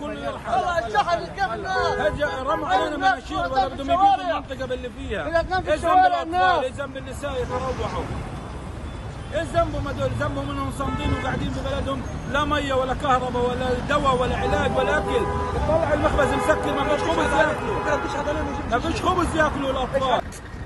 كل الحال. والله الشحن الكفله رمى علينا مناشير ولا بدهم يبيدوا المنطقه اللي فيها. ايش ذنب الاطفال؟ ايش ذنب النساء يتروحوا؟ ايش ذنبهم هذول؟ ذنبهم انهم صامدين وقاعدين في بلدهم لا ميه ولا كهرباء ولا دواء ولا علاج ولا اكل. طلع المخبز مسكر ما فيش خبز ياكلوا. ما فيش خبز ياكلوا الاطفال.